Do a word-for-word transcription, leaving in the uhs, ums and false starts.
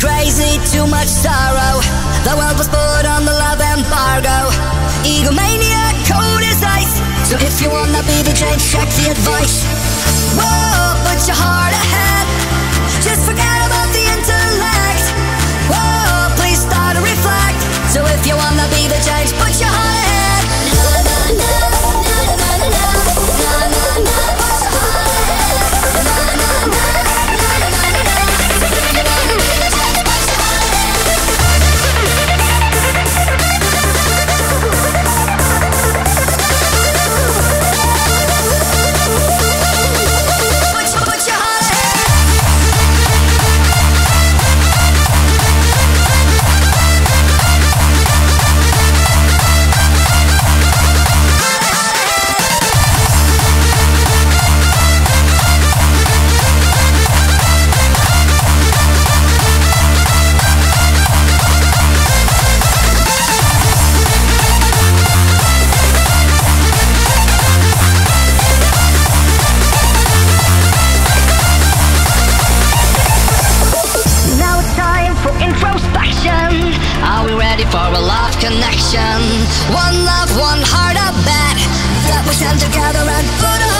Crazy, too much sorrow. The world was put on the love embargo. Egomania, cold as ice. So if you wanna be the change, check the advice. Whoa, put your heart ahead. Just forget about the intellect. Whoa, please start to reflect. So if you wanna be the change, put your heart ahead. Na na na na na na na na na na. Connection, one love, one heart, a bet that we stand together and put on.